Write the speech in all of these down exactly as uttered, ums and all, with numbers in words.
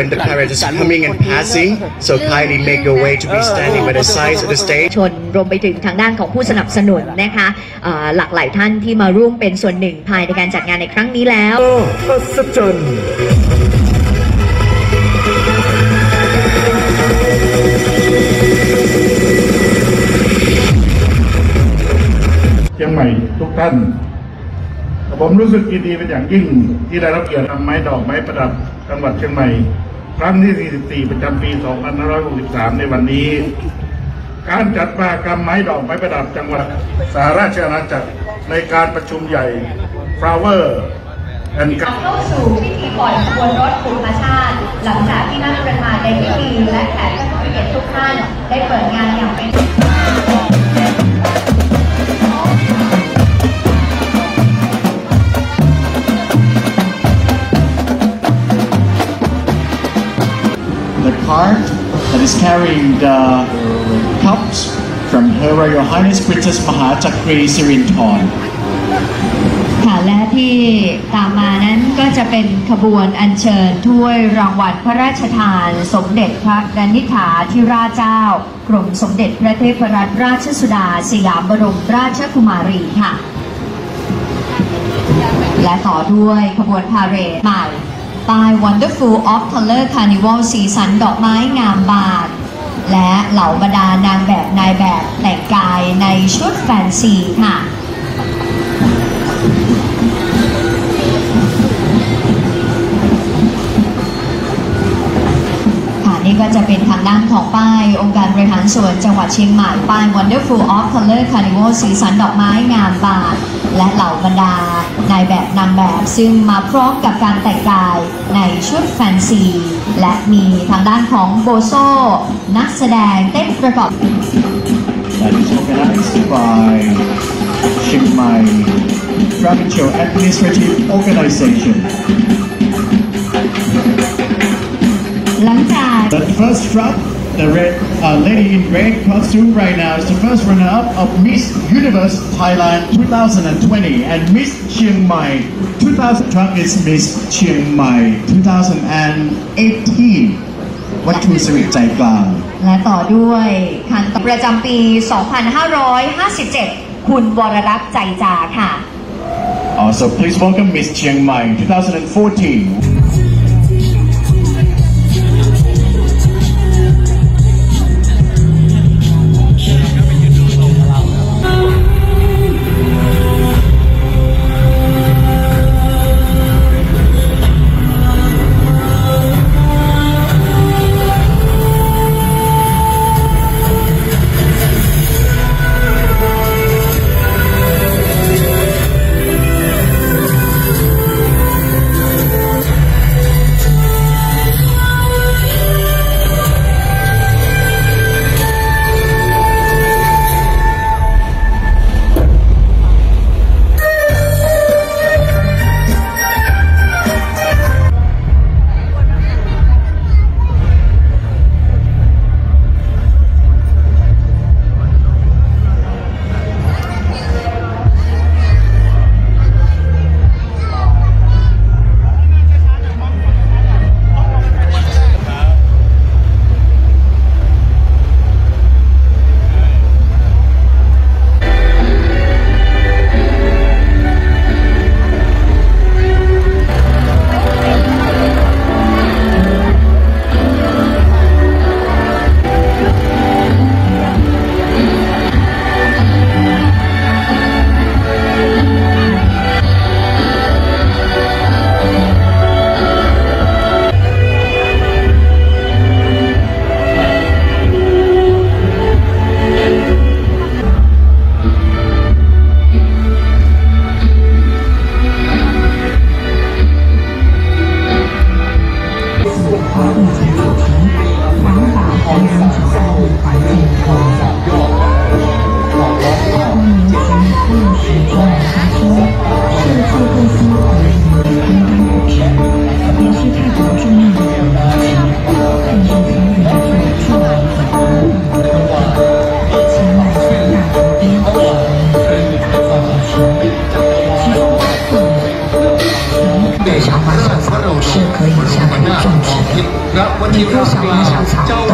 when the carriage is coming and passing, so kindly make your way to be standing by the sides of the stage. รวมไปถึงทางด้านของผู้สนับสนุนนะคะหลากหลายท่านที่มาร่วมเป็นส่วนหนึ่งภายในการจัดงานในครั้งนี้แล้วเชียงใหม่ทุกท่านผมรู้สึกยินดีเป็นอย่างยิ่งที่ได้รับเกียรตินำไม้ดอกไม้ประดับจังหวัดเชียงใหม่ครั้งที่สี่สิบสี่ประจำปีสองพันห้าร้อยหกสิบสามในวันนี้การจัดมหกรรมไม้ดอกไม้ประดับจังหวัดสหราชอาณาจักรในการประชุมใหญ่ Flower อันการเข้าสู่พิธีปล่อยขบวนรถบุพชาติหลังจากที่นักประธานในพิธีและแขกผู้มีเกียรติทุกท่านได้เปิดงานอย่างเป็นThe car that is carrying the cups from Her Royal Highness Princess Mahachakri Sirinthorn ค่ะและที่ตามมานั้นก็จะเป็นขบวนอัญเชิญถ้วยรางวัลพระราชทานสมเด็จพระกนิษฐาธิราชเจ้ากรมสมเด็จพระเทพรัตนราชสุดาสยามบรมราชกุมารีค่ะและต่อด้วยขบวนพาเหรดใหม่by Wonderful Off Color Carnival สีสันดอกไม้งามบานและเหล่าบรรดานางแบบนายแบบแต่งกายในชุดแฟนซีค่ะค่ะนี่ก็จะเป็นทางด้านของป้ายองค์การบริหารส่วนจังหวัดเชียงใหม่ป้าย Wonderful Off Color Carnival สีสันดอกไม้งามบานและเหล่าบรรดานายแบบนางแบบซึ่งมาพร้อมกับการแต่งกายในชุดแฟนซีและมีทางด้านของโบโซนักแสดงเต้นประกอบ That is organized by Chiang Mai Provincial Administrative Organization. หลังจาก The first drop, the red uh, lady in red costume right now is the first runner-up of Miss Universe Thailand two thousand twenty and Miss Chiang Mai two thousand truck is Miss Chiang Mai two thousand eighteen วัตถุสวิตใจกลางและต่อด้วยคันประจำปีสองพันห้าร้อยห้าสิบเจ็ดคุณวรรักษ์ใจจาค่ะ Also please welcome Miss Chiang Mai twenty fourteen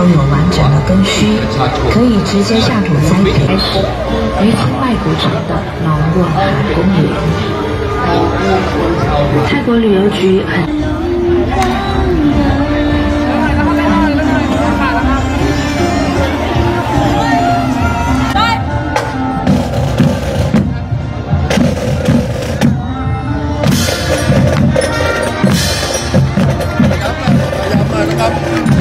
拥有完整的根须，可以直接下土栽培，于清迈古城的老挝海公园。泰国旅游局很。 Up.